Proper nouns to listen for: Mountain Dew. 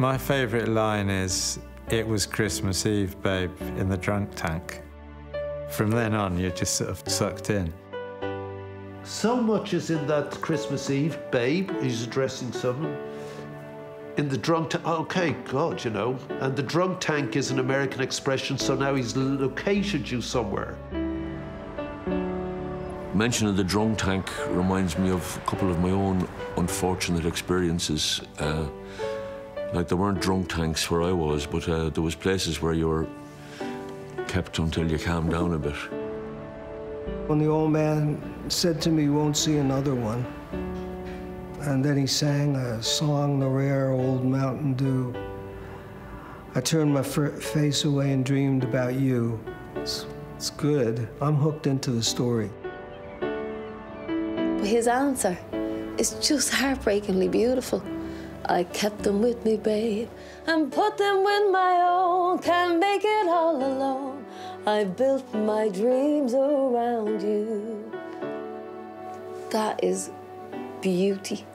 My favourite line is, "It was Christmas Eve, babe, in the drunk tank." From then on, you're just sort of sucked in. So much is in that Christmas Eve, babe, he's addressing someone. In the drunk tank, okay, God, you know. And the drunk tank is an American expression, so now he's located you somewhere. Mention of the drunk tank reminds me of a couple of my own unfortunate experiences. Like, there weren't drunk tanks where I was, but there was places where you were kept until you calmed down a bit. When the old man said to me, "Won't see another one," and then he sang a song, "The Rare Old Mountain Dew," I turned my face away and dreamed about you. It's good. I'm hooked into the story. His answer is just heartbreakingly beautiful. "I kept them with me, babe, and put them with my own. Can't make it all alone. I built my dreams around you." That is beauty.